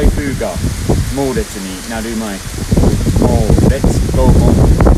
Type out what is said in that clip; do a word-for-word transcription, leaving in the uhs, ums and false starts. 台風が猛烈になる前、もうレッツゴー